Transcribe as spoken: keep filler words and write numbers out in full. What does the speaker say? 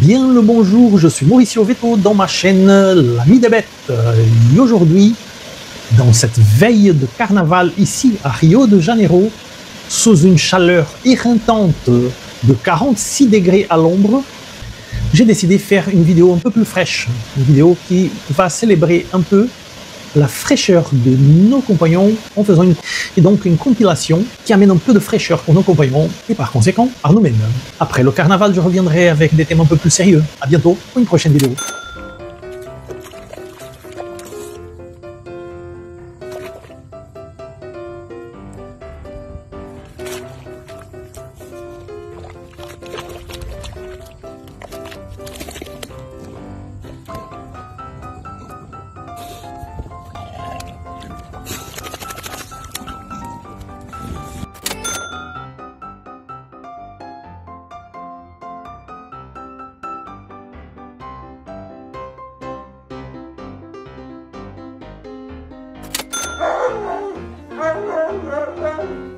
Bien le bonjour, je suis Mauricio Veto dans ma chaîne L'Ami des Bêtes. Et aujourd'hui, dans cette veille de carnaval ici à Rio de Janeiro, sous une chaleur éreintante de quarante-six degrés à l'ombre, j'ai décidé de faire une vidéo un peu plus fraîche, une vidéo qui va célébrer un peu la fraîcheur de nos compagnons en faisant une, et donc une compilation qui amène un peu de fraîcheur pour nos compagnons et par conséquent à nous-mêmes. Après le carnaval, je reviendrai avec des thèmes un peu plus sérieux. À bientôt pour une prochaine vidéo. Woo!